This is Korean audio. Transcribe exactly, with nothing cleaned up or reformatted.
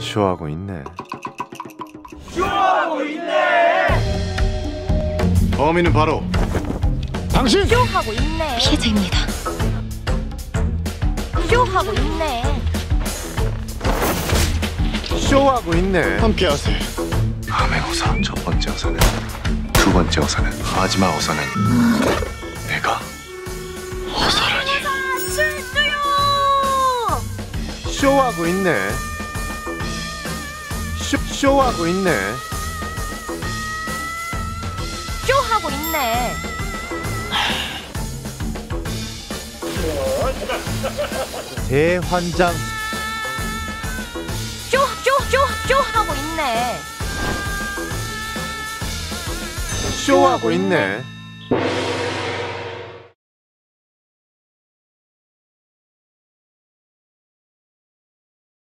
쇼하고 있네. 쇼하고 있네. 범인은 바로 당신. 쇼하고 있네. 피해자입니다. 쇼하고 있네. 쇼하고 있네. 함께하세요. 다음의 어선, 첫 번째 어선은, 두 번째 어선은, 마지막 어선은 음. 내가 어선하니. 실수요. 쇼하고 있네. 쇼, 쇼하고 있네. 쇼하고 있네. 대환장. 쇼, 쇼, 쇼, 쇼하고 있네. 쇼하고 있네.